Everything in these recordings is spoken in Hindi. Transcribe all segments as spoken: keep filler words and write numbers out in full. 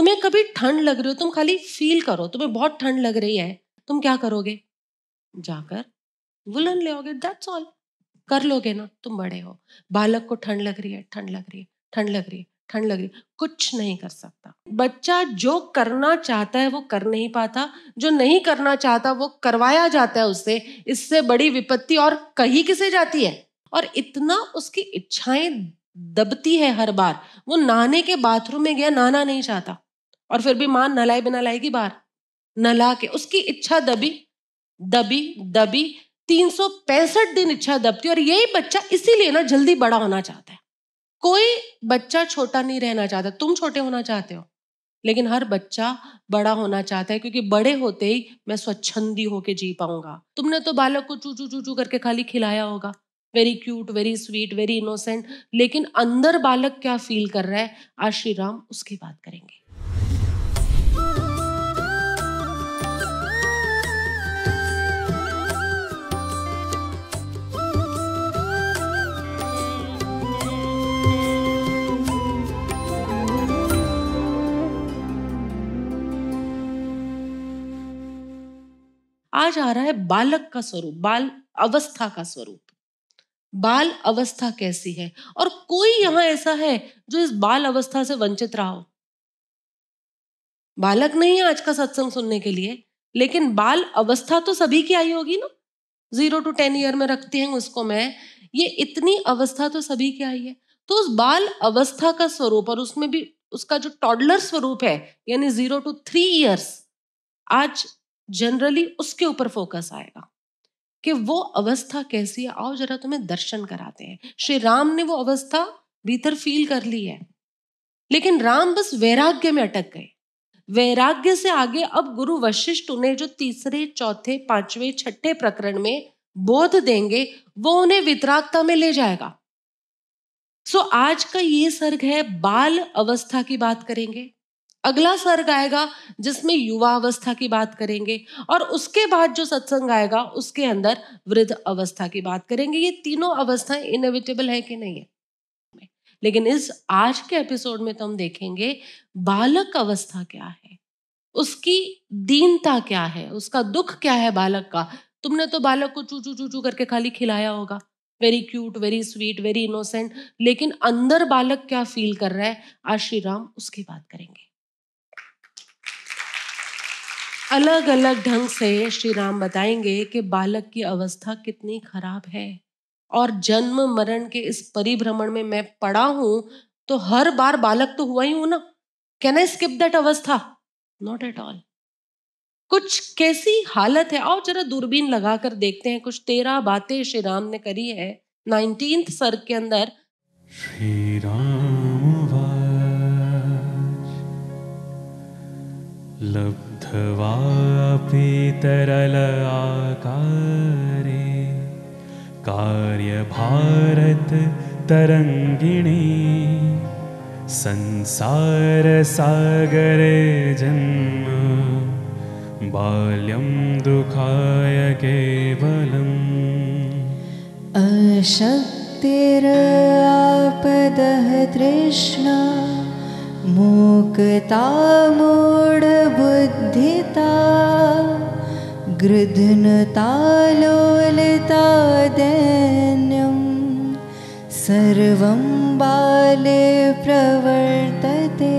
तुम्हें कभी ठंड लग रही हो, तुम खाली फील करो तुम्हें बहुत ठंड लग रही है, तुम क्या करोगे? जाकर वुलन ले आओगे, दैट्स ऑल। कर लोगे ना? तुम बड़े हो। बालक को ठंड लग रही है, ठंड लग रही है, ठंड लग रही है, ठंड लग रही, कुछ नहीं कर सकता। बच्चा जो करना चाहता है वो कर नहीं पाता, जो नहीं करना चाहता वो करवाया जाता है उससे। इससे बड़ी विपत्ति और कहीं किसे जाती है। और इतना उसकी इच्छाएं दबती है हर बार। वो नहाने के बाथरूम में गया, नहाना नहीं चाहता और फिर भी मां नहलाए बिना लाएगी बाहर, नहला के। उसकी इच्छा दबी दबी दबी तीन सौ पैंसठ दिन इच्छा दबती। और यही बच्चा इसीलिए ना जल्दी बड़ा होना चाहता है। कोई बच्चा छोटा नहीं रहना चाहता। तुम छोटे होना चाहते हो, लेकिन हर बच्चा बड़ा होना चाहता है, क्योंकि बड़े होते ही मैं स्वच्छंदी होके जी पाऊंगा। तुमने तो बालक को चू चू चू चू करके खाली खिलाया होगा, very cute, very sweet, very innocent, लेकिन अंदर बालक क्या फील कर रहा है, आज श्री राम उसकी बात करेंगे। आज आ रहा है बालक का स्वरूप, बाल अवस्था का स्वरूप। बाल अवस्था कैसी है? और कोई यहां ऐसा है जो इस बाल अवस्था से वंचित रहा हो? बालक नहीं है आज का सत्संग सुनने के लिए, लेकिन बाल अवस्था तो सभी की आई होगी ना। जीरो टू टेन ईयर में रखती हैं उसको मैं, ये इतनी अवस्था तो सभी की आई है। तो उस बाल अवस्था का स्वरूप, और उसमें भी उसका जो टॉडलर स्वरूप है, यानी जीरो टू थ्री ईयर्स, आज जनरली उसके ऊपर फोकस आएगा कि वो अवस्था कैसी है। आओ जरा तुम्हें दर्शन कराते हैं। श्री राम ने वो अवस्था भीतर फील कर ली है, लेकिन राम बस वैराग्य में अटक गए। वैराग्य से आगे अब गुरु वशिष्ठ उन्हें जो तीसरे, चौथे, पांचवें, छठे प्रकरण में बोध देंगे, वो उन्हें वितरागता में ले जाएगा। सो आज का ये सर्ग है, बाल अवस्था की बात करेंगे। अगला सर्ग आएगा जिसमें युवा अवस्था की बात करेंगे, और उसके बाद जो सत्संग आएगा उसके अंदर वृद्ध अवस्था की बात करेंगे। ये तीनों अवस्थाएं इनएविटेबल है कि नहीं है, लेकिन इस आज के एपिसोड में तो हम देखेंगे बालक अवस्था क्या है, उसकी दीनता क्या है, उसका दुख क्या है बालक का। तुमने तो बालक को चू चू चू चू करके खाली खिलाया होगा, very cute, very sweet, very innocent, लेकिन अंदर बालक क्या फील कर रहा है, आज श्री राम उसकी बात करेंगे। अलग अलग ढंग से श्री राम बताएंगे कि बालक की अवस्था कितनी खराब है, और जन्म मरण के इस परिभ्रमण में मैं पड़ा हूं तो हर बार बालक तो हुआ ही हूं ना। कैन आई स्किप दैट अवस्था? Not at all. कुछ कैसी हालत है, आओ जरा दूरबीन लगाकर देखते हैं। कुछ तेरह बातें श्री राम ने करी है नाइनटीन्थ सर्ग के अंदर। श्री राम तरल आकारे कार्य भारत तरंगिणी संसार सागरे जन्म बाल्यम दुखाय केवलम अशक्तिर आपदः तृष्णा मूकता मूढ़बुद्धिता गृध्नता लोलता दैन्यं सर्वं बाले प्रवर्तते।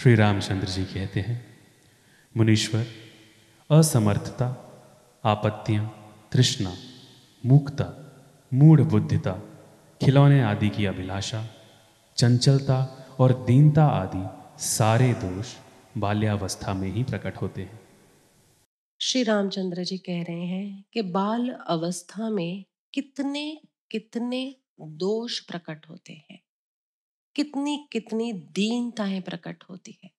श्री रामचंद्र जी कहते हैं, मुनीश्वर, असमर्थता, आपत्तियां, तृष्णा, मूकता, मूढ़बुद्धिता, खिलौने आदि की अभिलाषा, चंचलता और दीनता आदि सारे दोष बाल्यावस्था में ही प्रकट होते हैं। श्री रामचंद्र जी कह रहे हैं कि बाल अवस्था में कितने कितने दोष प्रकट होते हैं, कितनी कितनी दीनताएं प्रकट होती है।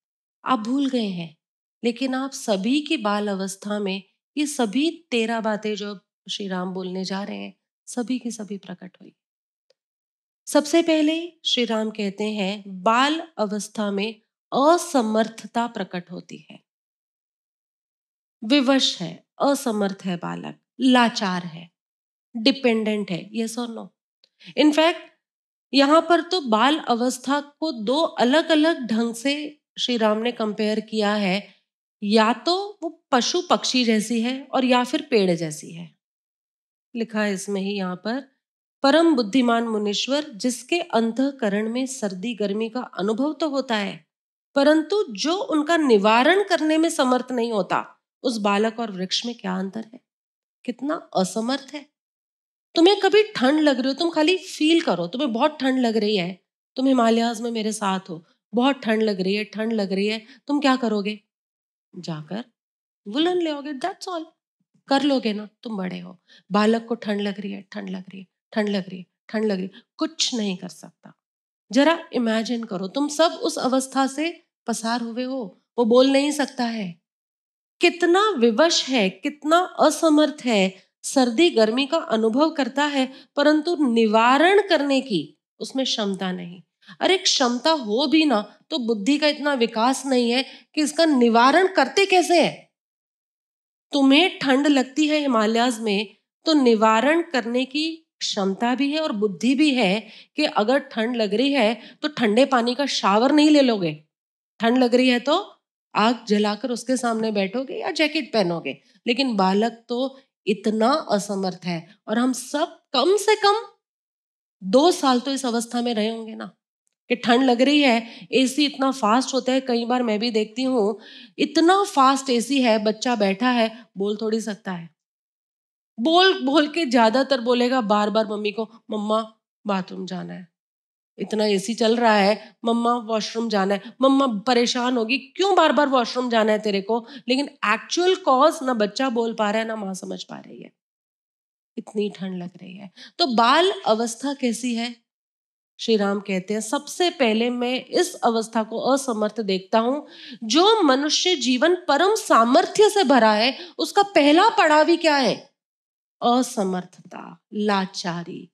आप भूल गए हैं, लेकिन आप सभी की बाल अवस्था में ये सभी तेरह बातें जो श्री राम बोलने जा रहे हैं, सभी की सभी प्रकट हुई। सबसे पहले श्री राम कहते हैं, बाल अवस्था में असमर्थता प्रकट होती है। विवश है, असमर्थ है बालक, लाचार है, डिपेंडेंट है, यस और नो। इनफैक्ट यहाँ पर तो बाल अवस्था को दो अलग अलग ढंग से श्री राम ने कंपेयर किया है, या तो वो पशु पक्षी जैसी है और या फिर पेड़ जैसी है। लिखा है इसमें ही यहाँ पर, परम बुद्धिमान मुनीश्वर जिसके अंतःकरण में सर्दी गर्मी का अनुभव तो होता है, परंतु जो उनका निवारण करने में समर्थ नहीं होता, उस बालक और वृक्ष में क्या अंतर है? कितना असमर्थ है। तुम्हें कभी ठंड लग रही हो, तुम खाली फील करो, तुम्हें बहुत ठंड लग रही है, तुम हिमालयाज में मेरे साथ हो, बहुत ठंड लग रही है, ठंड लग रही है, तुम क्या करोगे? जाकर वुलन ले आओगे, दैट्स ऑल, कर लोगे ना, तुम बड़े हो। बालक को ठंड लग रही है, ठंड लग रही है, ठंड लग रही है, ठंड लग रही है, कुछ नहीं कर सकता। जरा इमेजिन करो, तुम सब उस अवस्था से पसार हुए हो। वो बोल नहीं सकता है, कितना विवश है, कितना असमर्थ है, सर्दी गर्मी का अनुभव करता है परंतु निवारण करने की उसमें क्षमता नहीं। अरे क्षमता हो भी ना तो बुद्धि का इतना विकास नहीं है कि इसका निवारण करते कैसे है। तुम्हें ठंड लगती है हिमालयाज में तो निवारण करने की क्षमता भी है और बुद्धि भी है कि अगर ठंड लग रही है तो ठंडे पानी का शावर नहीं ले लोगे, ठंड लग रही है तो आग जलाकर उसके सामने बैठोगे या जैकेट पहनोगे। लेकिन बालक तो इतना असमर्थ है। और हम सब कम से कम दो साल तो इस अवस्था में रहे होंगे ना कि ठंड लग रही है, एसी इतना फास्ट होता है, कई बार मैं भी देखती हूँ इतना फास्ट एसी है, बच्चा बैठा है, बोल थोड़ी सकता है। बोल बोल के ज्यादातर बोलेगा बार बार मम्मी को, मम्मा बाथरूम जाना है, इतना एसी चल रहा है, मम्मा वॉशरूम जाना है। मम्मा परेशान होगी, क्यों बार बार वॉशरूम जाना है तेरे को? लेकिन एक्चुअल कॉज ना बच्चा बोल पा रहा है, ना माँ समझ पा रही है, इतनी ठंड लग रही है। तो बाल अवस्था कैसी है? श्री राम कहते हैं, सबसे पहले मैं इस अवस्था को असमर्थ देखता हूँ। जो मनुष्य जीवन परम सामर्थ्य से भरा है, उसका पहला पड़ाव ही क्या है? असमर्थता, लाचारी।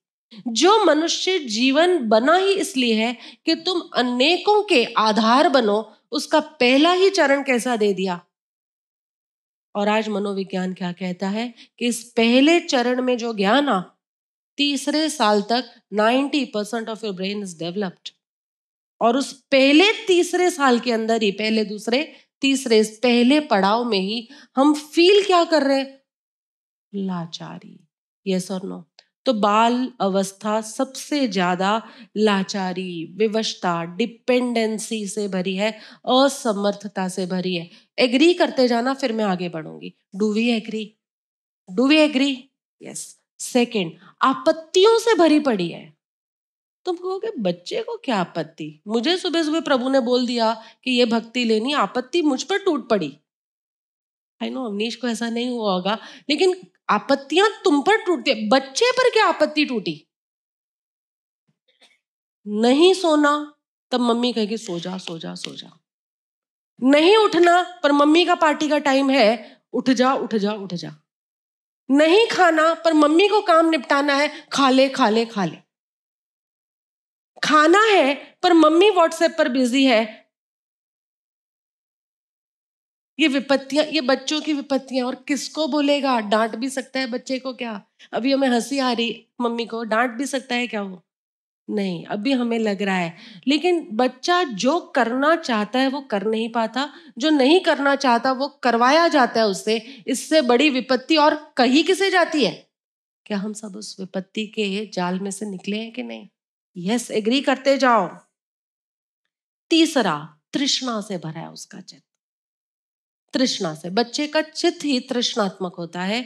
जो मनुष्य जीवन बना ही इसलिए है कि तुम अनेकों के आधार बनो, उसका पहला ही चरण कैसा दे दिया। और आज मनोविज्ञान क्या कहता है कि इस पहले चरण में जो ज्ञान आ, तीसरे साल तक नब्बे percent of your brain is developed. और उस पहले तीसरे साल के अंदर ही, पहले दूसरे तीसरे, इस पहले पड़ाव में ही हम फील क्या कर रहे हैं? लाचारी। यस और नो? तो बाल अवस्था सबसे ज्यादा लाचारी, विवशता, डिपेंडेंसी से भरी है, असमर्थता से भरी है। एग्री करते जाना, फिर मैं आगे बढ़ूंगी। Do we agree? Do we agree? Yes. Second, आपत्तियों से भरी पड़ी है। तुम कहोगे बच्चे को क्या आपत्ति, मुझे सुबह सुबह प्रभु ने बोल दिया कि ये भक्ति लेनी, आपत्ति मुझ पर टूट पड़ी। आई नो अवनीश को ऐसा नहीं हुआ होगा, लेकिन आपत्तियां तुम पर टूटती है। बच्चे पर क्या आपत्ति टूटी? नहीं सोना, तब मम्मी कहेगी सो जा सो जा सो जा। नहीं उठना, पर मम्मी का पार्टी का टाइम है, उठ जा उठ जा उठ जा। नहीं खाना, पर मम्मी को काम निपटाना है, खा ले खा ले खा ले। खाना है, पर मम्मी व्हाट्सएप पर बिजी है। ये विपत्तियां, ये बच्चों की विपत्तियां। और किसको बोलेगा? डांट भी सकता है बच्चे को क्या? अभी हमें हंसी आ रही, मम्मी को डांट भी सकता है क्या वो? नहीं, अभी हमें लग रहा है। लेकिन बच्चा जो करना चाहता है वो कर नहीं पाता, जो नहीं करना चाहता वो करवाया जाता है उससे। इससे बड़ी विपत्ति और कहीं किसे जाती है? क्या हम सब उस विपत्ति के जाल में से निकले हैं कि नहीं? यस, एग्री करते जाओ। तीसरा, तृष्णा से भरा है उसका चित्त। तृष्णा से, बच्चे का चित्त ही तृष्णात्मक होता है।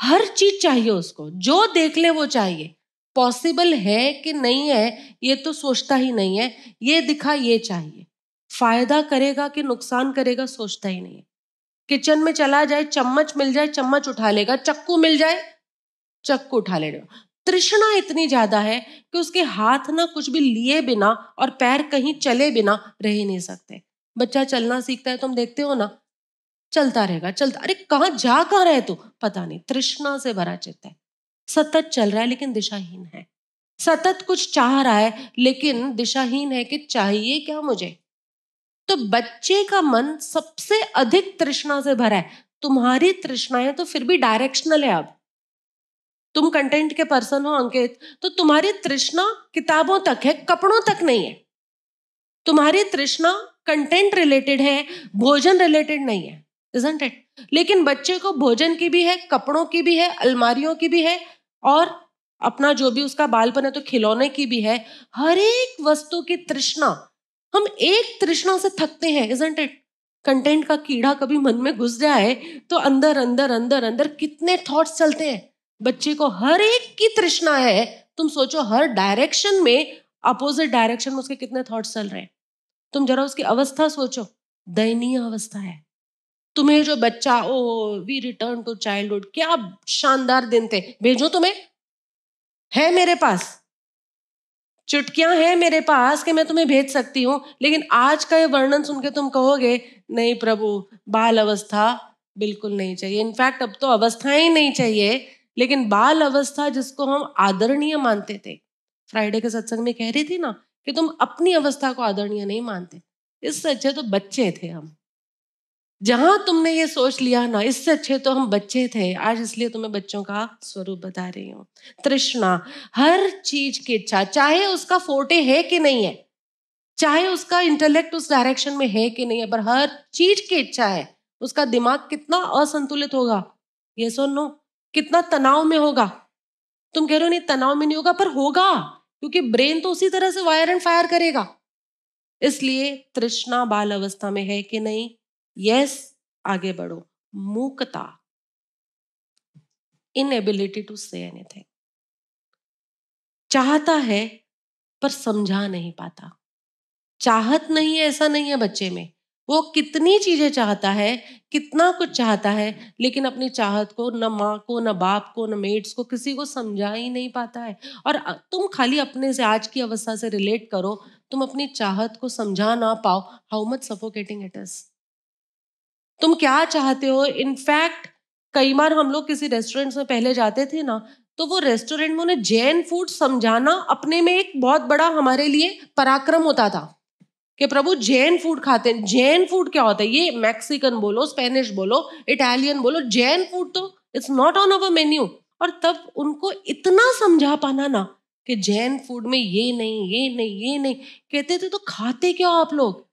हर चीज चाहिए उसको, जो देख ले वो चाहिए। पॉसिबल है कि नहीं है ये तो सोचता ही नहीं है। ये दिखा ये चाहिए, फायदा करेगा कि नुकसान करेगा सोचता ही नहीं है। किचन में चला जाए, चम्मच मिल जाए चम्मच उठा लेगा, चक्कू मिल जाए चक्कू उठा लेगा। तृष्णा इतनी ज्यादा है कि उसके हाथ ना कुछ भी लिए बिना और पैर कहीं चले बिना रह ही नहीं सकते। बच्चा चलना सीखता है, तुम देखते हो ना, चलता रहेगा चलता, अरे कहाँ जा कहाँ रहे तू, पता नहीं। तृष्णा से भरा चित्त है, सतत चल रहा है लेकिन दिशाहीन है, सतत कुछ चाह रहा है लेकिन दिशाहीन है कि चाहिए क्या मुझे। तो बच्चे का मन सबसे अधिक तृष्णा से भरा है। तुम्हारी तृष्णा है तो फिर भी डायरेक्शनल है। अब तुम कंटेंट के पर्सन हो अंकित, तो तुम्हारी तृष्णा किताबों तक है, कपड़ों तक नहीं है। तुम्हारी तृष्णा कंटेंट रिलेटेड है, भोजन रिलेटेड नहीं है, isn't it? लेकिन बच्चे को भोजन की भी है, कपड़ों की भी है, अलमारियों की भी है, और अपना जो भी उसका बालपन है तो खिलौने की भी है। हर एक वस्तु की तृष्णा, हम एक तृष्णा से थकते हैं, isn't it? कंटेंट का कीड़ा कभी मन में घुस जाए तो अंदर अंदर अंदर अंदर कितने थॉट्स चलते हैं। बच्चे को हर एक की तृष्णा है। तुम सोचो हर डायरेक्शन में, अपोजिट डायरेक्शन में उसके कितने थॉट्स चल रहे हैं। तुम जरा उसकी अवस्था सोचो, दयनीय अवस्था है। तुम्हें जो बच्चा, oh we return to childhood, क्या शानदार दिन थे, भेजो तुम्हें, है मेरे पास चुटकियां हैं मेरे पास कि मैं तुम्हें भेज सकती हूँ। लेकिन आज का ये वर्णन सुन के तुम कहोगे नहीं प्रभु, बाल अवस्था बिल्कुल नहीं चाहिए। इनफैक्ट अब तो अवस्थाएं नहीं चाहिए, लेकिन बाल अवस्था जिसको हम आदरणीय मानते थे, फ्राइडे के सत्संग में कह रही थी ना कि तुम अपनी अवस्था को आदरणीय नहीं मानते, इससे अच्छे तो बच्चे थे हम। जहां तुमने ये सोच लिया ना इससे अच्छे तो हम बच्चे थे, आज इसलिए तुम्हें बच्चों का स्वरूप बता रही हूँ। तृष्णा, हर चीज की इच्छा, चाहे उसका फोटे है कि नहीं है, चाहे उसका इंटेलेक्ट उस डायरेक्शन में है कि नहीं है, पर हर चीज की इच्छा है। उसका दिमाग कितना असंतुलित होगा, ये सो नो, कितना तनाव में होगा। तुम कह रहे हो नहीं तनाव में नहीं होगा, पर होगा, क्योंकि ब्रेन तो उसी तरह से वायर एंड फायर करेगा। इसलिए तृष्णा बाल अवस्था में है कि नहीं, यस, आगे बढ़ो। मूकता, इनएबिलिटी टू से एनीथिंग, चाहता है पर समझा नहीं पाता। चाहत नहीं है ऐसा नहीं है बच्चे में, वो कितनी चीजें चाहता है, कितना कुछ चाहता है, लेकिन अपनी चाहत को न माँ को, न बाप को, न मेट्स को, किसी को समझा ही नहीं पाता है। और तुम खाली अपने से, आज की अवस्था से रिलेट करो, तुम अपनी चाहत को समझा ना पाओ, how much suffocating it is. तुम क्या चाहते हो। इनफैक्ट कई बार हम लोग किसी रेस्टोरेंट में पहले जाते थे ना, तो वो रेस्टोरेंट में उन्हें जैन फूड समझाना अपने में एक बहुत बड़ा हमारे लिए पराक्रम होता था कि प्रभु जैन फूड खाते हैं। जैन फूड क्या होता है, ये मैक्सिकन बोलो, स्पेनिश बोलो, इटालियन बोलो, जैन फूड तो it's not on our menu. और तब उनको इतना समझा पाना ना कि जैन फूड में ये नहीं, ये नहीं, ये नहीं, कहते थे तो खाते क्या आप लोग,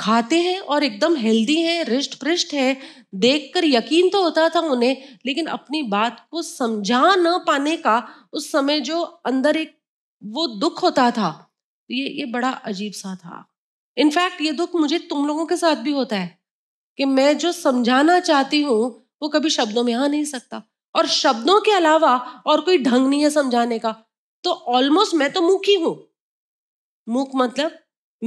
खाते हैं और एकदम हेल्दी है, रिष्ट पृष्ट है, देखकर यकीन तो होता था उन्हें, लेकिन अपनी बात को समझा न पाने का उस समय जो अंदर एक वो दुख होता था, ये ये बड़ा अजीब सा था। इनफैक्ट ये दुख मुझे तुम लोगों के साथ भी होता है कि मैं जो समझाना चाहती हूँ वो कभी शब्दों में आ नहीं सकता, और शब्दों के अलावा और कोई ढंग नहीं है समझाने का। तो ऑलमोस्ट मैं तो मूकी हूँ। मूक मतलब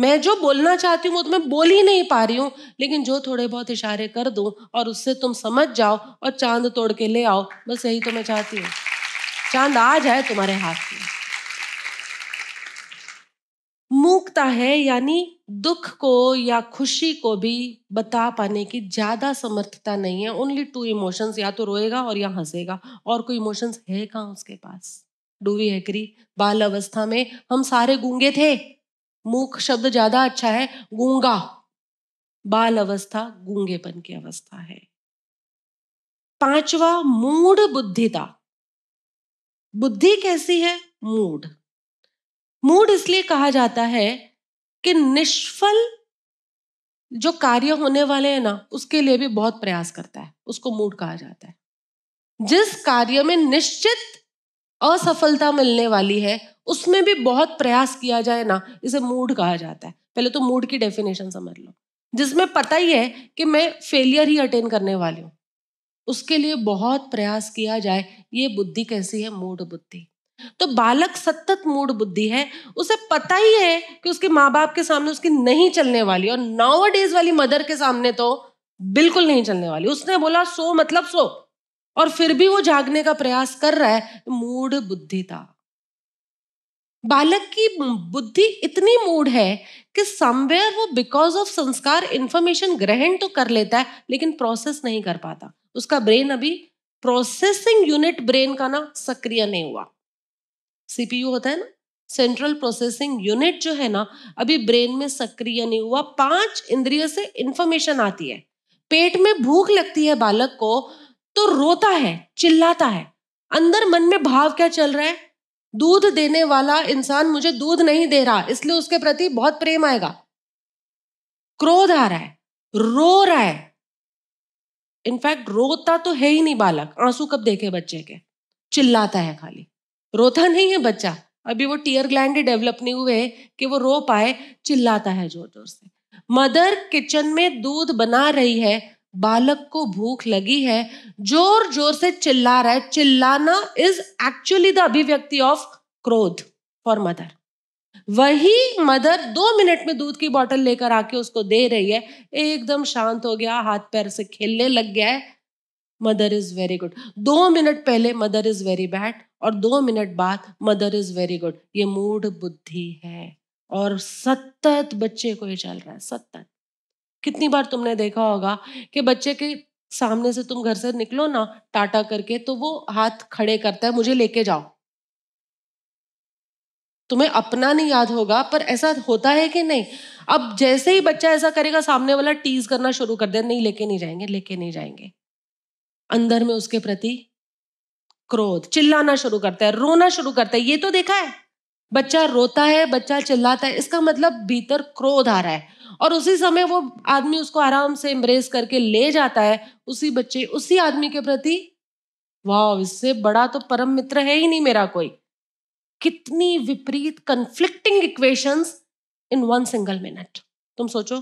मैं जो बोलना चाहती हूँ वो तो मैं बोल ही नहीं पा रही हूँ, लेकिन जो थोड़े बहुत इशारे कर दूँ और उससे तुम समझ जाओ और चांद तोड़ के ले आओ, बस यही तो मैं चाहती हूँ, चांद आ जाए तुम्हारे हाथ में। मूकता है यानी दुख को या खुशी को भी बता पाने की ज्यादा समर्थता नहीं है। ओनली टू इमोशंस, या तो रोएगा और या हंसेगा, और कोई इमोशंस है कहाँ उसके पास। डू वी एग्री, बाल अवस्था में हम सारे गूंगे थे। मूक शब्द ज्यादा अच्छा है, गूंगा। बाल अवस्था गूंगेपन की अवस्था है। पांचवा, मूढ़ बुद्धिता। बुद्धि कैसी है, मूढ़। मूढ़ इसलिए कहा जाता है कि निष्फल जो कार्य होने वाले हैं ना उसके लिए भी बहुत प्रयास करता है, उसको मूढ़ कहा जाता है। जिस कार्य में निश्चित असफलता मिलने वाली है उसमें भी बहुत प्रयास किया जाए ना, इसे मूड कहा जाता है। पहले तो मूड की डेफिनेशन समझ लो, जिसमें पता ही है कि मैं फेलियर ही अटेन करने वाली हूँ, उसके लिए बहुत प्रयास किया जाए, ये बुद्धि कैसी है, मूड बुद्धि। तो बालक सतत मूड बुद्धि है, उसे पता ही है कि उसके माँ बाप के सामने उसकी नहीं चलने वाली, और नाउअडेज वाली मदर के सामने तो बिल्कुल नहीं चलने वाली। उसने बोला सो मतलब सो, और फिर भी वो जागने का प्रयास कर रहा है, मूड बुद्धिता। बालक की बुद्धि इतनी मूड है कि समवेयर वो बिकॉज ऑफ संस्कार इंफॉर्मेशन ग्रहण तो कर लेता है, लेकिन प्रोसेस नहीं कर पाता। उसका ब्रेन अभी प्रोसेसिंग यूनिट ब्रेन का ना सक्रिय नहीं हुआ। सीपीयू होता है ना, सेंट्रल प्रोसेसिंग यूनिट जो है ना, अभी ब्रेन में सक्रिय नहीं हुआ। पांच इंद्रियों से इंफॉर्मेशन आती है। पेट में भूख लगती है बालक को तो रोता है, चिल्लाता है, अंदर मन में भाव क्या चल रहा है, दूध देने वाला इंसान मुझे दूध नहीं दे रहा इसलिए उसके प्रति बहुत प्रेम आएगा, क्रोध आ रहा है, रो रहा है। इनफैक्ट रोता तो है ही नहीं बालक, आंसू कब देखे बच्चे के, चिल्लाता है खाली, रोता नहीं है बच्चा, अभी वो टीयर ग्लैंड डेवलप नहीं हुए कि वो रो पाए, चिल्लाता है जोर जोर से। मदर किचन में दूध बना रही है, बालक को भूख लगी है, जोर जोर से चिल्ला रहा है। चिल्लाना इज एक्चुअली द अभिव्यक्ति ऑफ क्रोध फॉर मदर। वही मदर दो मिनट में दूध की बोतल लेकर आके उसको दे रही है, एकदम शांत हो गया, हाथ पैर से खेलने लग गया है, मदर इज वेरी गुड। दो मिनट पहले मदर इज वेरी बैड और दो मिनट बाद मदर इज वेरी गुड। ये मूढ़ बुद्धि है और सतत बच्चे को ये चल रहा है। सतत कितनी बार तुमने देखा होगा कि बच्चे के सामने से तुम घर से निकलो ना टाटा करके, तो वो हाथ खड़े करता है, मुझे लेके जाओ। तुम्हें अपना नहीं याद होगा पर ऐसा होता है कि नहीं। अब जैसे ही बच्चा ऐसा करेगा सामने वाला टीज करना शुरू कर दे, नहीं लेके नहीं जाएंगे, लेके नहीं जाएंगे। अंदर में उसके प्रति क्रोध, चिल्लाना शुरू करता है, रोना शुरू करता है। ये तो देखा है, बच्चा रोता है, बच्चा चिल्लाता है, इसका मतलब भीतर क्रोध आ रहा है। और उसी समय वो आदमी उसको आराम से एम्ब्रेस करके ले जाता है। उसी बच्चे, उसी आदमी के प्रति वाह, इससे बड़ा तो परम मित्र है ही नहीं मेरा कोई। कितनी विपरीत conflicting equations in one single minute. तुम सोचो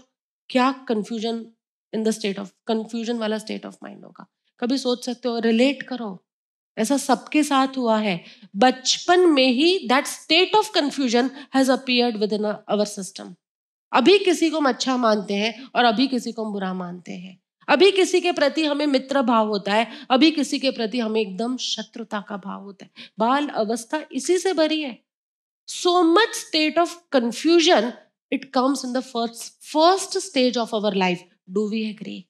क्या confusion in the state of confusion वाला स्टेट ऑफ माइंड होगा। कभी सोच सकते हो, रिलेट करो, ऐसा सबके साथ हुआ है। बचपन में ही that state of confusion has appeared within our system. अभी किसी को हम अच्छा मानते हैं और अभी किसी को हम बुरा मानते हैं। अभी किसी के प्रति हमें मित्र भाव होता है, अभी किसी के प्रति हमें एकदम शत्रुता का भाव होता है। बाल अवस्था इसी से भरी है। So much state of confusion it comes in the first first stage of our life. Do we agree?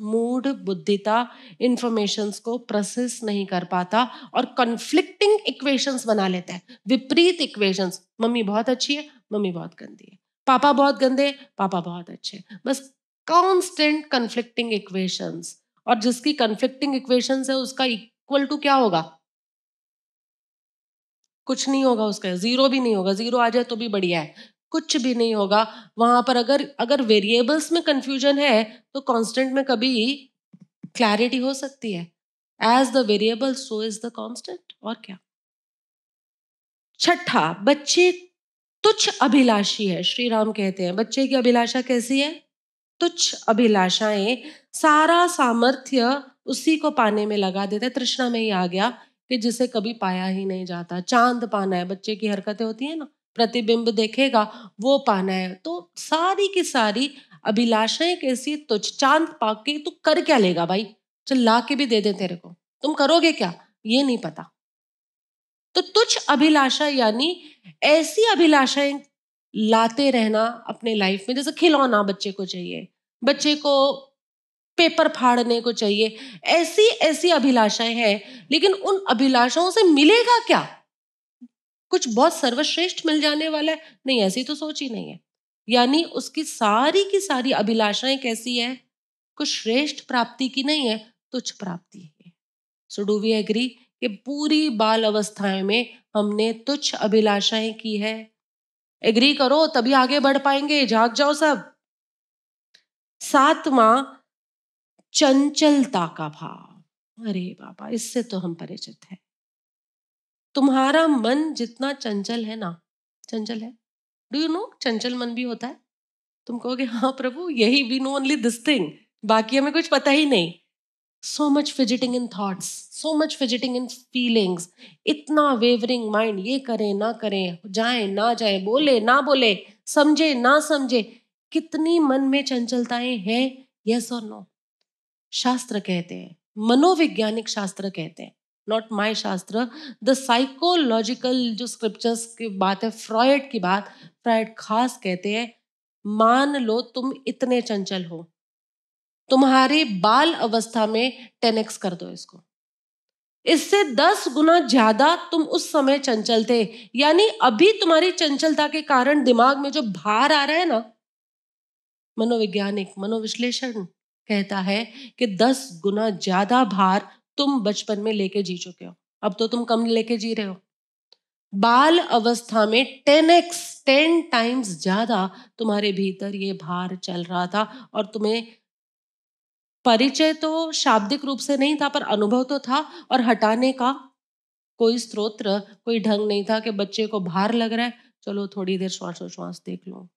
Mood बुद्धिता इंफॉर्मेशंस को प्रोसेस नहीं कर पाता और कन्फ्लिक्टिंग इक्वेशंस बना लेता है, विपरीत इक्वेशंस। मम्मी बहुत अच्छी है, मम्मी बहुत गंदी है, पापा बहुत गंदे, पापा बहुत अच्छे, बस कांस्टेंट कन्फ्लिक्टिंग इक्वेशंस। और जिसकी कन्फ्लिक्टिंग इक्वेशंस है उसका इक्वल टू क्या होगा? कुछ नहीं होगा, उसका जीरो भी नहीं होगा। जीरो आ जाए तो भी बढ़िया है, कुछ भी नहीं होगा वहां पर। अगर अगर वेरिएबल्स में कंफ्यूजन है तो कांस्टेंट में कभी क्लैरिटी हो सकती है। As the variable so is the constant. और क्या? छठा, बच्चे तुच्छ अभिलाषी है। श्री राम कहते हैं बच्चे की अभिलाषा कैसी है? तुच्छ अभिलाषाएं। सारा सामर्थ्य उसी को पाने में लगा देते। तृष्णा में ही आ गया कि जिसे कभी पाया ही नहीं जाता। चांद पाना है, बच्चे की हरकतें होती है ना, प्रतिबिंब देखेगा वो पाना है। तो सारी की सारी अभिलाषाएं कैसी तुच्छ। चांद पाके तू कर क्या लेगा भाई? चल ला के भी दे दे तेरे को, तुम करोगे क्या ये नहीं पता। तो तुच्छ अभिलाषा यानी ऐसी अभिलाषाएं लाते रहना अपने लाइफ में। जैसे खिलौना बच्चे को चाहिए, बच्चे को पेपर फाड़ने को चाहिए, ऐसी ऐसी अभिलाषाएं हैं। लेकिन उन अभिलाषाओं से मिलेगा क्या? कुछ बहुत सर्वश्रेष्ठ मिल जाने वाला है? नहीं, ऐसी तो सोच ही नहीं है। यानी उसकी सारी की सारी अभिलाषाएं कैसी है? कुछ श्रेष्ठ प्राप्ति की नहीं है, तुच्छ प्राप्ति है। सो डू वी एग्री कि पूरी बाल अवस्थाएं में हमने तुच्छ अभिलाषाएं की है? एग्री करो तभी आगे बढ़ पाएंगे। जाग जाओ सब। सातवां, चंचलता का भाव। अरे बाबा, इससे तो हम परिचित हैं। तुम्हारा मन जितना चंचल है ना, चंचल है, डू यू नो चंचल मन भी होता है? तुम कहोगे हाँ प्रभु, यही we know only this thing, बाकी हमें कुछ पता ही नहीं। So much fidgeting in thoughts, so much fidgeting in feelings, इतना वेवरिंग माइंड, ये करें ना करें, जाए ना जाए, बोले ना बोले, समझे ना समझे। कितनी मन में चंचलताएं हैं, यस और नो? शास्त्र कहते हैं, मनोवैज्ञानिक शास्त्र कहते हैं, नॉट माई शास्त्र, द साइकोलॉजिकल जो स्क्रिप्चर्स की बात है, फ्रॉयड की बात, फ्रॉयड खास कहते हैं, मान लो तुम इतने चंचल हो, तुम्हारे बाल अवस्था में टेन एक्स कर दो इसको। इससे दस गुना ज्यादा तुम उस समय चंचल थे। यानी अभी तुम्हारी चंचलता के कारण दिमाग में जो भार आ रहा है ना, मनोवैज्ञानिक मनोविश्लेषण कहता है कि दस गुना ज्यादा भार तुम बचपन में लेके जी चुके हो। अब तो तुम कम लेके जी रहे हो। बाल अवस्था में टेन एक्स टेन टाइम्स ज्यादा तुम्हारे भीतर ये भार चल रहा था और तुम्हें परिचय तो शाब्दिक रूप से नहीं था पर अनुभव तो था, और हटाने का कोई स्त्रोत्र कोई ढंग नहीं था कि बच्चे को भार लग रहा है चलो थोड़ी देर श्वासोश्वास देख लो,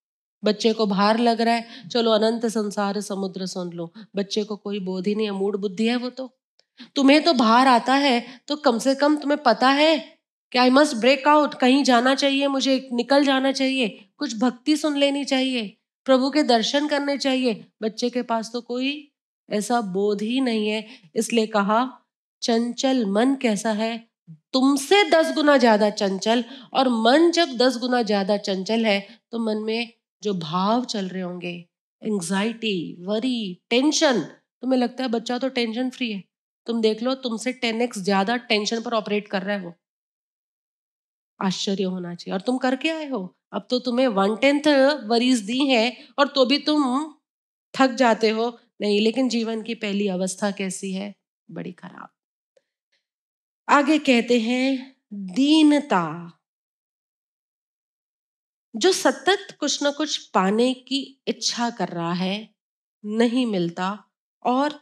बच्चे को भार लग रहा है चलो अनंत संसार समुद्र सुन लो, बच्चे को कोई बोध ही नहीं है, मूड बुद्धि है वो। तो तुम्हें तो भार आता है तो कम से कम तुम्हें पता है कि आई मस्ट ब्रेक आउट, कहीं जाना चाहिए, मुझे निकल जाना चाहिए, कुछ भक्ति सुन लेनी चाहिए, प्रभु के दर्शन करने चाहिए। बच्चे के पास तो कोई ऐसा बोध ही नहीं है। इसलिए कहा चंचल मन कैसा है, तुमसे दस गुना ज्यादा चंचल, और मन जब दस गुना ज्यादा चंचल है तो मन में जो भाव चल रहे होंगे एंग्जाइटी वरी टेंशन, तुम्हें लगता है बच्चा तो टेंशन फ्री है, तुम देख लो तुमसे टेन एक्स ज्यादा टेंशन पर ऑपरेट कर रहा है वो, आश्चर्य होना चाहिए। और तुम करके आए हो, अब तो तुम्हें वन टेंथ वरीज दी है और तो भी तुम थक जाते हो नहीं। लेकिन जीवन की पहली अवस्था कैसी है, बड़ी खराब। आगे कहते हैं दीनता, जो सतत कुछ ना कुछ पाने की इच्छा कर रहा है, नहीं मिलता और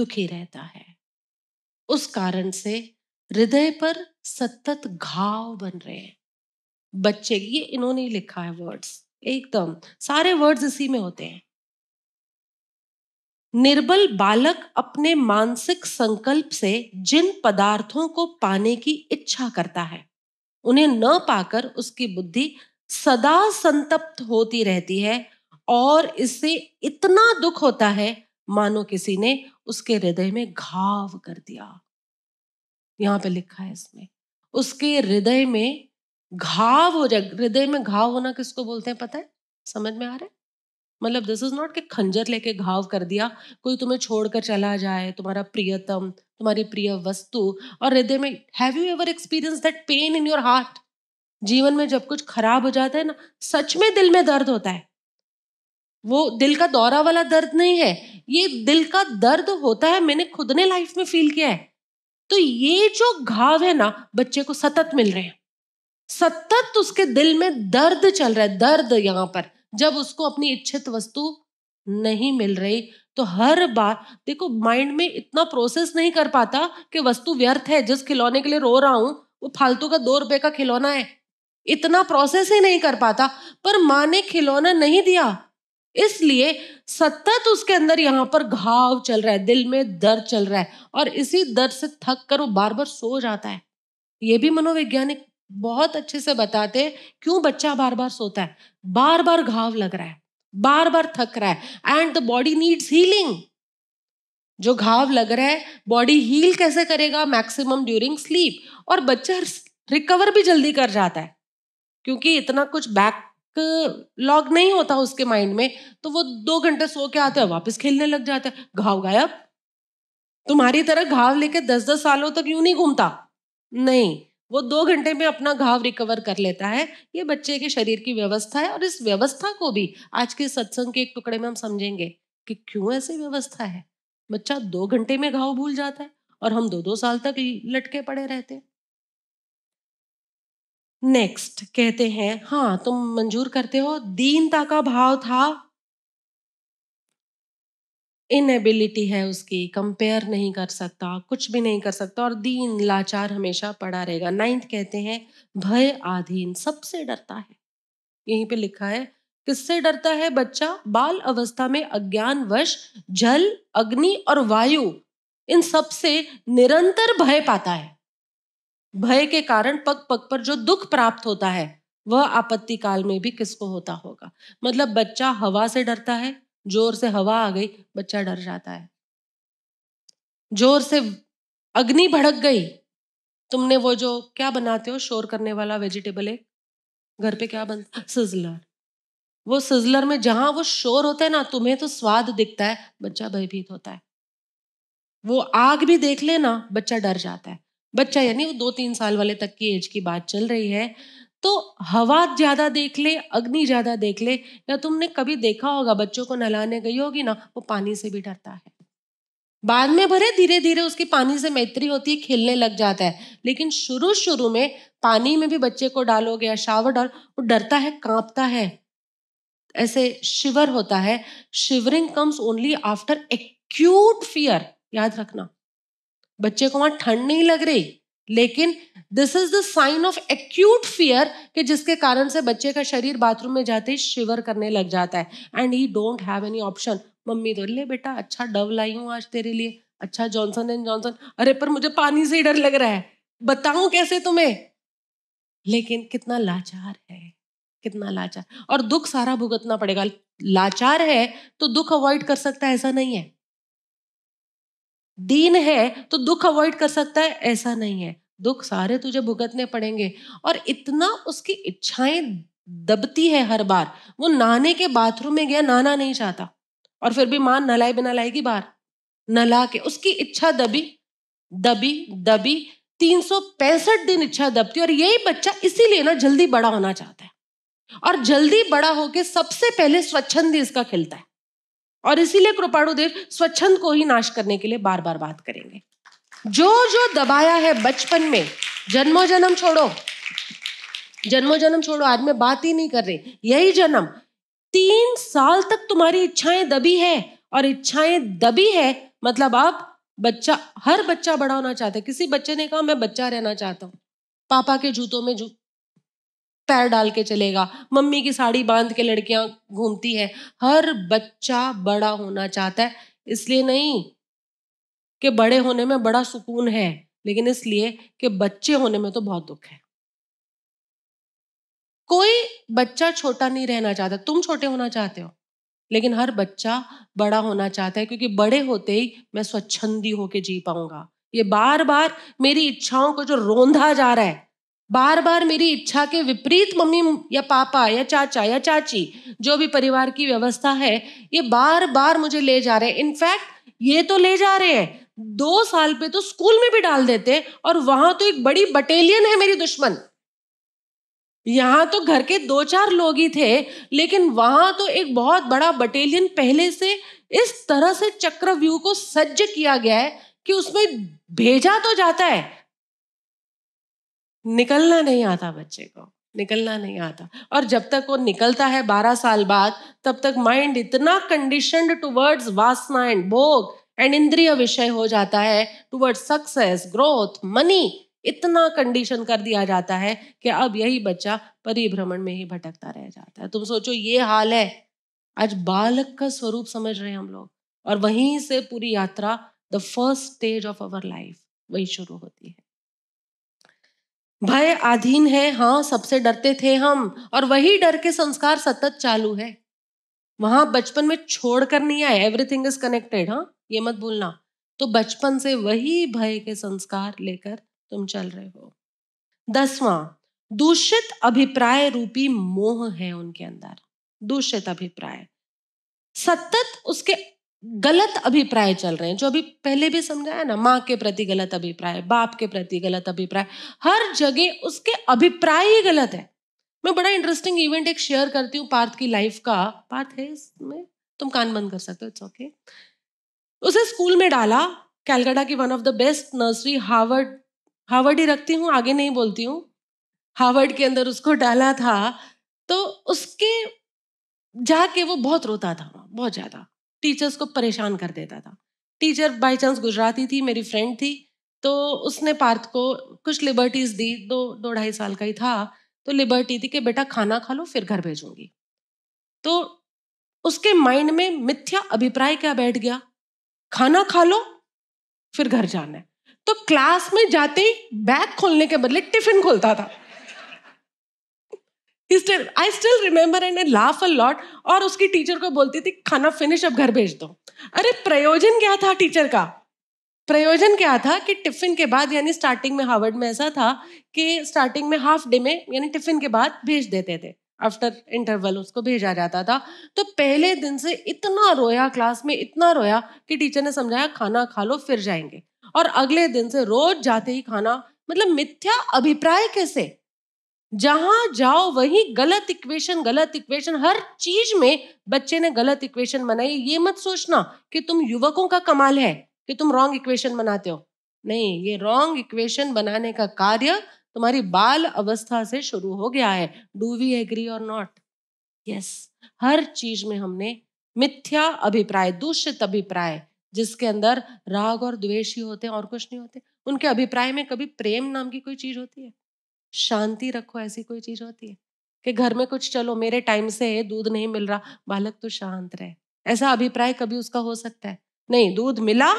दुखी रहता है, उस कारण से हृदय पर सतत घाव बन रहे हैं। बच्चे, ये इन्होंने लिखा है वर्ड्स, एकदम सारे वर्ड्स इसी में होते हैं। निर्बल बालक अपने मानसिक संकल्प से जिन पदार्थों को पाने की इच्छा करता है उन्हें न पाकर उसकी बुद्धि सदा संतप्त होती रहती है और इससे इतना दुख होता है मानो किसी ने उसके हृदय में घाव कर दिया। यहां पे लिखा है इसमें उसके हृदय में घाव हो जाए। हृदय में घाव होना किसको बोलते हैं पता है, समझ में आ रहा है? मतलब दिस इज नॉट कि खंजर लेके घाव कर दिया, कोई तुम्हें छोड़कर चला जाए, तुम्हारा प्रियतम, तुम्हारी प्रिय वस्तु, और हृदय में। Have you ever experience that pain in your heart? जीवन में जब कुछ खराब हो जाता है ना, सच में दिल में दर्द होता है। वो दिल का दौरा वाला दर्द नहीं है, ये दिल का दर्द होता है, मैंने खुद ने लाइफ में फील किया है। तो ये जो घाव है ना, बच्चे को सतत मिल रहे हैं, सतत उसके दिल में दर्द चल रहा है। दर्द यहाँ पर जब उसको अपनी इच्छित वस्तु नहीं मिल रही तो हर बार देखो माइंड में इतना प्रोसेस नहीं कर पाता कि वस्तु व्यर्थ है, जिस खिलौने के लिए रो रहा हूं वो फालतू का दो रुपए का खिलौना है, इतना प्रोसेस ही नहीं कर पाता। पर माँ ने खिलौना नहीं दिया, इसलिए सतत उसके अंदर यहाँ पर घाव चल रहा है, दिल में दर्द चल रहा है, और इसी दर्द से थक कर वो बार बार सो जाता है। ये भी मनोवैज्ञानिक बहुत अच्छे से बताते हैं क्यों बच्चा बार बार सोता है। बार बार घाव लग रहा है, बार बार थक रहा है, and the body needs healing. जो घाव लग रहा है बॉडी हील कैसे करेगा, मैक्सिमम ड्यूरिंग स्लीप, और बच्चा रिकवर भी जल्दी कर जाता है क्योंकि इतना कुछ बैक लॉग नहीं होता उसके माइंड में। तो वो दो घंटे सो के आते हैं, वापस खेलने लग जाते हैं, घाव गायब। तुम्हारी तरह घाव लेके दस दस सालों तक यूं नहीं घूमता, नहीं, वो दो घंटे में अपना घाव रिकवर कर लेता है। ये बच्चे के शरीर की व्यवस्था है, और इस व्यवस्था को भी आज के सत्संग के एक टुकड़े में हम समझेंगे कि क्यों ऐसी व्यवस्था है। बच्चा दो घंटे में घाव भूल जाता है और हम दो दो साल तक लटके पड़े रहते हैं। नेक्स्ट कहते हैं, हाँ तुम मंजूर करते हो, दीनता का भाव था, इनएबिलिटी है उसकी, कंपेयर नहीं कर सकता, कुछ भी नहीं कर सकता, और दीन लाचार हमेशा पड़ा रहेगा। नाइन्थ कहते हैं भय आधीन, सबसे डरता है। यहीं पे लिखा है किससे डरता है बच्चा, बाल अवस्था में अज्ञानवश जल अग्नि और वायु इन सबसे निरंतर भय पाता है। भय के कारण पग पग पर जो दुख प्राप्त होता है वह आपत्ति काल में भी किसको होता होगा। मतलब बच्चा हवा से डरता है, जोर से हवा आ गई बच्चा डर जाता है, जोर से अग्नि भड़क गई। तुमने वो जो क्या बनाते हो शोर करने वाला वेजिटेबल, एक घर पे क्या बनता, सिजलर, वो सिजलर में जहां वो शोर होता है ना, तुम्हें तो स्वाद दिखता है, बच्चा भयभीत होता है। वो आग भी देख लेना बच्चा डर जाता है। बच्चा यानी वो दो तीन साल वाले तक की एज की बात चल रही है। तो हवा ज्यादा देख ले, अग्नि ज्यादा देख ले, या तुमने कभी देखा होगा बच्चों को नहलाने गई होगी ना, वो पानी से भी डरता है। बाद में भरे, धीरे धीरे उसकी पानी से मैत्री होती है, खेलने लग जाता है। लेकिन शुरू शुरू में पानी में भी बच्चे को डालोगे या शावर डाल, वो डरता है, कांपता है, ऐसे शिवर होता है। Shivering comes only after acute fear, याद रखना। बच्चे को वहां ठंड नहीं लग रही, लेकिन this is the sign of acute fear कि जिसके कारण से बच्चे का शरीर बाथरूम में जाते ही शिवर करने लग जाता है। And he don't have any option. Mummy तो ले बेटा अच्छा डव लाई हूँ आज तेरे लिए, अच्छा जॉनसन एंड जॉनसन, अरे पर मुझे पानी से ही डर लग रहा है, बताऊं कैसे तुम्हें। लेकिन कितना लाचार है, कितना लाचार, और दुख सारा भुगतना पड़ेगा। लाचार है तो दुख अवॉइड कर सकता है, ऐसा नहीं है। दीन है तो दुख अवॉइड कर सकता है, ऐसा नहीं है। दुख सारे तुझे भुगतने पड़ेंगे। और इतना उसकी इच्छाएं दबती है हर बार। वो नहाने के बाथरूम में गया, नहाना नहीं चाहता, और फिर भी मां नहलाए बिना लाएगी बाहर, नहला के। उसकी इच्छा दबी दबी दबी, तीन सौ पैंसठ दिन इच्छा दबती। और यही बच्चा इसीलिए ना जल्दी बड़ा होना चाहता है, और जल्दी बड़ा होके सबसे पहले स्वच्छंद इसका खेलता है। और इसीलिए कृपाणु देव स्वच्छंद को ही नाश करने के लिए बार बार बात करेंगे। जो जो दबाया है बचपन में, जन्मों जन्म छोड़ो, जन्मों जन्म छोड़ो, आज मैं बात ही नहीं कर रही। यही जन्म तीन साल तक तुम्हारी इच्छाएं दबी है, और इच्छाएं दबी है मतलब आप बच्चा, हर बच्चा बड़ा होना चाहता है। किसी बच्चे ने कहा मैं बच्चा रहना चाहता हूं, पापा के जूतों में जू पैर डाल के चलेगा, मम्मी की साड़ी बांध के लड़कियां घूमती है। हर बच्चा बड़ा होना चाहता है, इसलिए नहीं कि बड़े होने में बड़ा सुकून है, लेकिन इसलिए कि बच्चे होने में तो बहुत दुख है। कोई बच्चा छोटा नहीं रहना चाहता। तुम छोटे होना चाहते हो, लेकिन हर बच्चा बड़ा होना चाहता है, क्योंकि बड़े होते ही मैं स्वच्छंदी होके जी पाऊंगा। ये बार बार मेरी इच्छाओं को जो रोंधा जा रहा है, बार बार मेरी इच्छा के विपरीत मम्मी या पापा या चाचा या चाची, जो भी परिवार की व्यवस्था है, ये बार बार मुझे ले जा रहे हैं। इनफैक्ट ये तो ले जा रहे हैं, दो साल पे तो स्कूल में भी डाल देते हैं, और वहां तो एक बड़ी बटालियन है मेरी दुश्मन। यहाँ तो घर के दो चार लोग ही थे, लेकिन वहां तो एक बहुत बड़ा बटालियन पहले से इस तरह से चक्रव्यूह को सज्ज किया गया है कि उसमें भेजा तो जाता है, निकलना नहीं आता। बच्चे को निकलना नहीं आता, और जब तक वो निकलता है बारह साल बाद, तब तक माइंड इतना कंडीशनड टुवर्ड्स वासना एंड भोग एंड इंद्रिय विषय हो जाता है, टुवर्ड्स सक्सेस, ग्रोथ, मनी, इतना कंडीशन कर दिया जाता है कि अब यही बच्चा परिभ्रमण में ही भटकता रह जाता है। तुम सोचो ये हाल है। आज बालक का स्वरूप समझ रहे हैं हम लोग, और वहीं से पूरी यात्रा, the first stage of our life, वही शुरू होती है। भय अधीन है, हाँ सबसे डरते थे हम, और वही डर के संस्कार सतत चालू है। वहां बचपन में छोड़कर नहीं आए। एवरीथिंग इज कनेक्टेड, हाँ ये मत भूलना। तो बचपन से वही भय के संस्कार लेकर तुम चल रहे हो। दसवां, दूषित अभिप्राय रूपी मोह है उनके अंदर। दूषित अभिप्राय, सतत उसके गलत अभिप्राय चल रहे हैं, जो अभी पहले भी समझाया ना। माँ के प्रति गलत अभिप्राय, बाप के प्रति गलत अभिप्राय, हर जगह उसके अभिप्राय ही गलत है। मैं बड़ा इंटरेस्टिंग इवेंट एक शेयर करती हूँ पार्थ की लाइफ का। पार्थ है इसमें, तुम कान बंद कर सकते हो, इट्स ओके। उसे स्कूल में डाला, कैलकाटा की one of the best nursery, Harvard, Harvard ही रखती हूँ, आगे नहीं बोलती हूँ। हार्वर्ड के अंदर उसको डाला था, तो उसके जाके वो बहुत रोता था, बहुत ज्यादा टीचर्स को परेशान कर देता था। टीचर बाय चांस गुजराती थी, मेरी फ्रेंड थी, तो उसने पार्थ को कुछ लिबर्टीज दी। दो दो ढाई साल का ही था, तो लिबर्टी थी कि बेटा खाना खा लो फिर घर भेजूंगी। तो उसके माइंड में मिथ्या अभिप्राय क्या बैठ गया, खाना खा लो फिर घर जाना है। तो क्लास में जाते ही बैग खोलने के बदले टिफिन खोलता था। Still, I still remember and I laugh a lot। और उसकी टीचर को बोलती थी खाना फिनिश अब घर भेज दो। अरे प्रयोजन क्या था टीचर का, प्रयोजन क्या था कि टिफिन के बाद, यानी स्टार्टिंग में हार्वर्ड में ऐसा था कि स्टार्टिंग में हाफ डे में, यानी टिफिन के बाद भेज देते थे, आफ्टर इंटरवल उसको भेजा जाता था। तो पहले दिन से इतना रोया क्लास में, इतना रोया कि टीचर ने समझाया खाना खा लो फिर जाएंगे। और अगले दिन से रोज जाते ही खाना, मतलब मिथ्या अभिप्राय कैसे, जहां जाओ वही गलत इक्वेशन, गलत इक्वेशन, हर चीज में बच्चे ने गलत इक्वेशन बनाई। ये मत सोचना कि तुम युवकों का कमाल है, कि तुम रॉन्ग इक्वेशन बनाते हो। नहीं, ये रॉन्ग इक्वेशन बनाने का कार्य तुम्हारी बाल अवस्था से शुरू हो गया है। डू वी एग्री और नॉट? यस। हर चीज में हमने मिथ्या अभिप्राय, दूषित अभिप्राय, जिसके अंदर राग और द्वेष ही होते हैं और कुछ नहीं होते। उनके अभिप्राय में कभी प्रेम नाम की कोई चीज होती है? शांति रखो ऐसी कोई चीज होती है? कि घर में कुछ, चलो मेरे टाइम से दूध नहीं मिल रहा, बालक तो शांत रहे, ऐसा अभिप्राय कभी उसका हो सकता है? नहीं, दूध मिला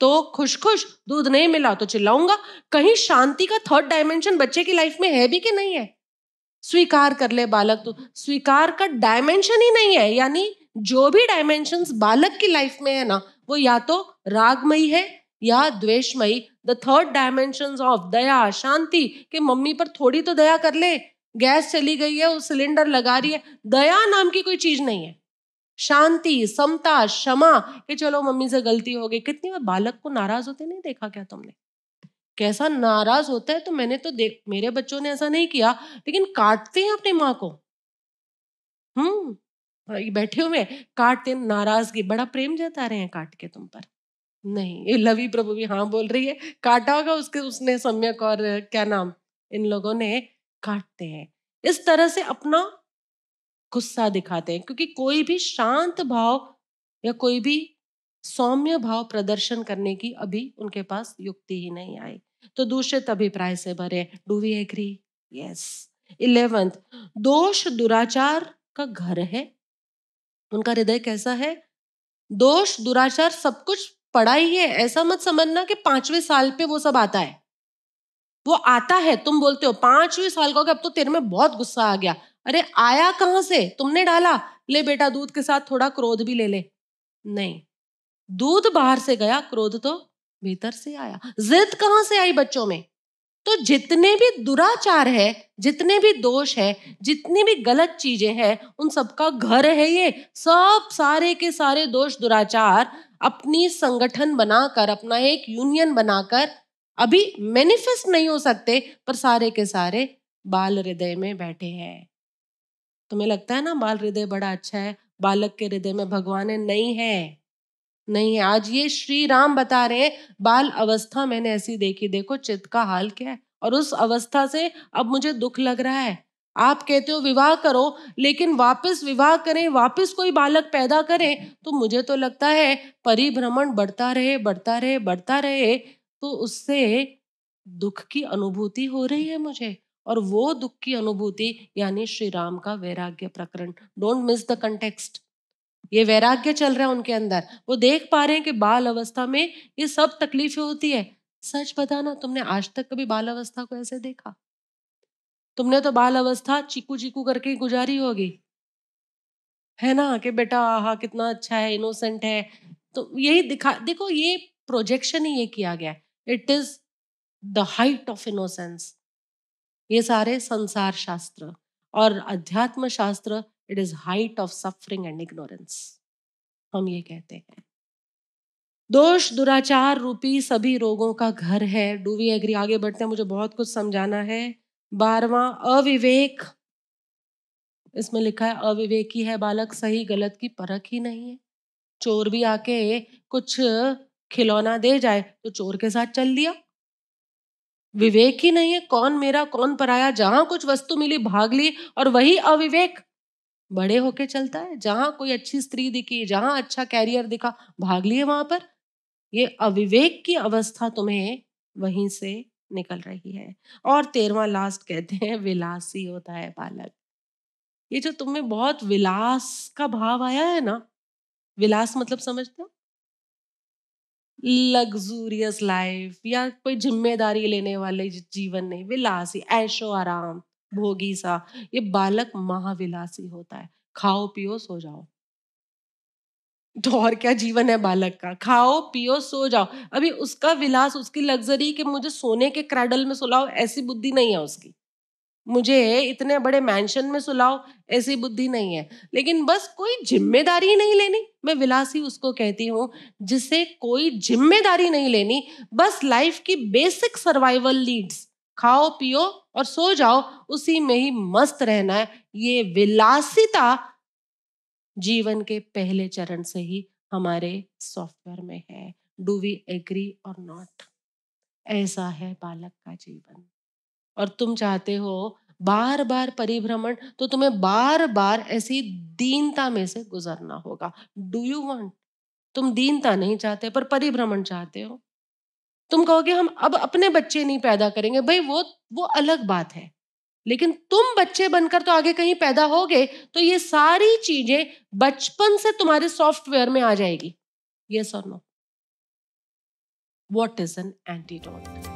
तो खुश खुश, दूध नहीं मिला तो चिल्लाऊंगा। कहीं शांति का थर्ड डायमेंशन बच्चे की लाइफ में है भी कि नहीं है? स्वीकार कर ले बालक तो, स्वीकार का डायमेंशन ही नहीं है। यानी जो भी डायमेंशंस बालक की लाइफ में है ना, वो या तो रागमयी है या द्वेषमयी। द थर्ड डायमेंशन ऑफ दया, शांति, कि मम्मी पर थोड़ी तो दया कर ले, गैस चली गई है, वो सिलेंडर लगा रही है, दया नाम की कोई चीज नहीं है। शांति, समता, क्षमा, कि चलो मम्मी से गलती हो गई। कितनी बार बालक को नाराज होते नहीं देखा क्या तुमने? कैसा नाराज होता है। तो मैंने तो देख, मेरे बच्चों ने ऐसा नहीं किया, लेकिन काटते हैं अपनी माँ को। हम्म, बैठे हुए काटते, नाराजगी, बड़ा प्रेम जता रहे हैं काट के तुम पर। नहीं, ये लवी प्रभु भी हाँ बोल रही है, काटा होगा उसके, उसने सम्यक और क्या नाम, इन लोगों ने काटते हैं। इस तरह से अपना गुस्सा दिखाते हैं, क्योंकि कोई भी शांत भाव या कोई भी सौम्य भाव प्रदर्शन करने की अभी उनके पास युक्ति ही नहीं आई। तो दूषित अभिप्राय से भरे। Do we agree? Yes. Eleventh, दोष दुराचार का घर है। उनका हृदय कैसा है? दोष दुराचार सब कुछ पढ़ा ही है। ऐसा मत समझना कि पांचवें साल पे वो सब आता है। वो आता है, तुम बोलते हो पांचवें साल का, अब तो तेरे में बहुत गुस्सा आ गया। अरे आया कहां से? तुमने डाला, ले बेटा दूध के साथ थोड़ा क्रोध भी ले ले। नहीं, दूध बाहर से गया, क्रोध तो भीतर से आया। जिद कहां से आई बच्चों में? तो जितने भी दुराचार है, जितने भी दोष है, जितनी भी गलत चीजें हैं, उन सबका घर है ये। सब सारे के सारे दोष दुराचार अपनी संगठन बनाकर, अपना एक यूनियन बनाकर, अभी मैनिफेस्ट नहीं हो सकते, पर सारे के सारे बाल हृदय में बैठे हैं। तुम्हें लगता है ना बाल हृदय बड़ा अच्छा है, बालक के हृदय में भगवान है? नहीं है, नहीं है। आज ये श्री राम बता रहे हैं, बाल अवस्था मैंने ऐसी देखी, देखो चित्त का हाल क्या है, और उस अवस्था से अब मुझे दुख लग रहा है। आप कहते हो विवाह करो, लेकिन वापस विवाह करें, वापस कोई बालक पैदा करें, तो मुझे तो लगता है परिभ्रमण बढ़ता रहे, बढ़ता रहे, बढ़ता रहे, तो उससे दुख की अनुभूति हो रही है मुझे। और वो दुख की अनुभूति यानी श्री राम का वैराग्य प्रकरण। Don't miss the context. ये वैराग्य चल रहा है उनके अंदर। वो देख पा रहे हैं कि बाल अवस्था में ये सब तकलीफें होती है। सच बताना, तुमने आज तक कभी बाल अवस्था को ऐसे देखा? तुमने तो बाल अवस्था चीकू चीकू करके ही गुजारी होगी, है ना, कि बेटा आहा कितना अच्छा है, इनोसेंट है। तो यही दिखा, देखो ये प्रोजेक्शन ही ये किया गया है। It is the height of innocence. ये सारे संसार शास्त्र और अध्यात्म शास्त्र, it is height of suffering and ignorance, हम ये कहते हैं। दोष दुराचार रूपी सभी रोगों का घर है। Do we agree? आगे बढ़ते हैं, मुझे बहुत कुछ समझाना है। बारवां, अविवेक। इसमें लिखा है अविवेकी है बालक, सही गलत की परख ही नहीं है। चोर भी आके कुछ खिलौना दे जाए तो चोर के साथ चल दिया, विवेक ही नहीं है। कौन मेरा कौन पराया, जहां कुछ वस्तु मिली भाग ली। और वही अविवेक बड़े होके चलता है, जहां कोई अच्छी स्त्री दिखी, जहां अच्छा कैरियर दिखा, भाग लिए वहां पर। ये अविवेक की अवस्था तुम्हें वहीं से निकल रही है। और तेरहवां लास्ट कहते हैं, विलासी होता है बालक। ये जो तुम्हें बहुत विलास का भाव आया है ना, विलास मतलब समझते हो, लग्जूरियस लाइफ या कोई जिम्मेदारी लेने वाले जीवन नहीं, विलासी, ऐशो आराम, भोगी सा। ये बालक महाविलासी होता है। खाओ पियो सो जाओ, तो और क्या जीवन है बालक का? खाओ पियो सो जाओ। अभी उसका विलास, उसकी लग्जरी कि मुझे सोने के क्रैडल में सुलाओ, ऐसी बुद्धि नहीं है उसकी। मुझे इतने बड़े मैंशन में सुलाओ, ऐसी बुद्धि नहीं है। लेकिन बस कोई जिम्मेदारी नहीं लेनी। मैं विलासी उसको कहती हूँ जिसे कोई जिम्मेदारी नहीं लेनी, बस लाइफ की बेसिक सर्वाइवल लीड्स, खाओ पियो और सो जाओ, उसी में ही मस्त रहना है। ये विलासिता जीवन के पहले चरण से ही हमारे सॉफ्टवेयर में है। डू वी एग्री और नॉट? ऐसा है बालक का जीवन। और तुम चाहते हो बार बार परिभ्रमण, तो तुम्हें बार बार ऐसी दीनता में से गुजरना होगा। Do you want? तुम दीनता नहीं चाहते पर परिभ्रमण चाहते हो। तुम कहोगे हम अब अपने बच्चे नहीं पैदा करेंगे। भाई वो वो अलग बात है, लेकिन तुम बच्चे बनकर तो आगे कहीं पैदा होगे, तो ये सारी चीजें बचपन से तुम्हारे सॉफ्टवेयर में आ जाएगी। यस और no? What is an antidote?